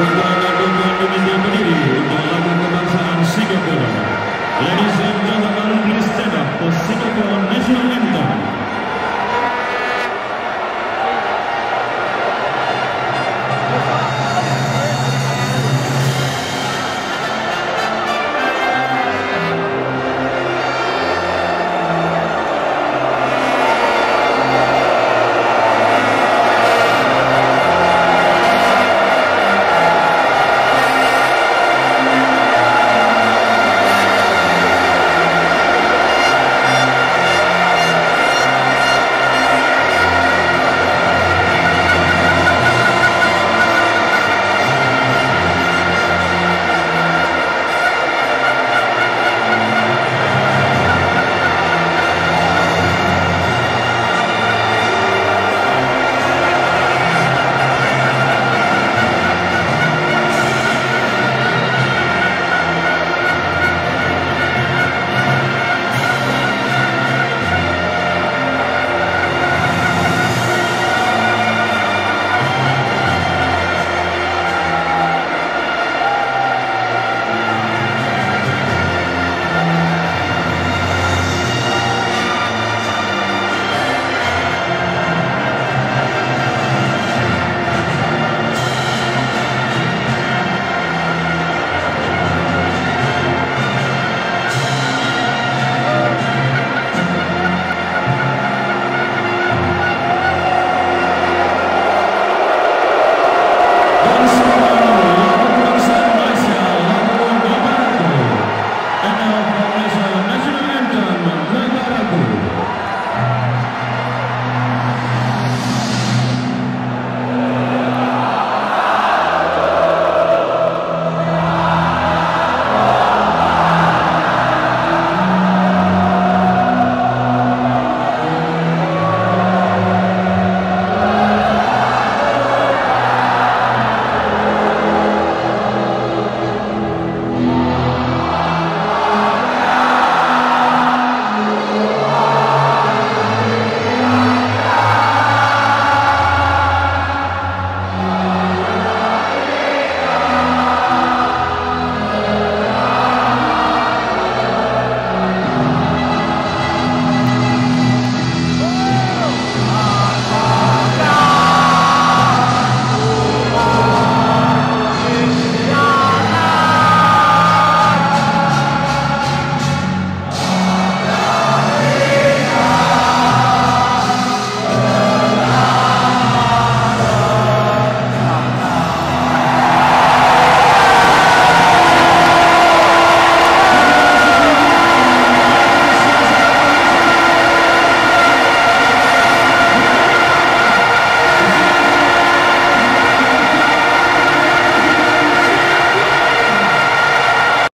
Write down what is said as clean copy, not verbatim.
Ladies and gentlemen, please stand up for Singapore National Anthem.